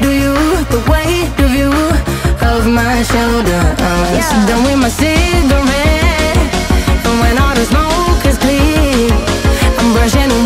do you, the weight of you, of my shoulders, yeah. Done with my cigarette, and when all the smoke is clean, I'm brushing away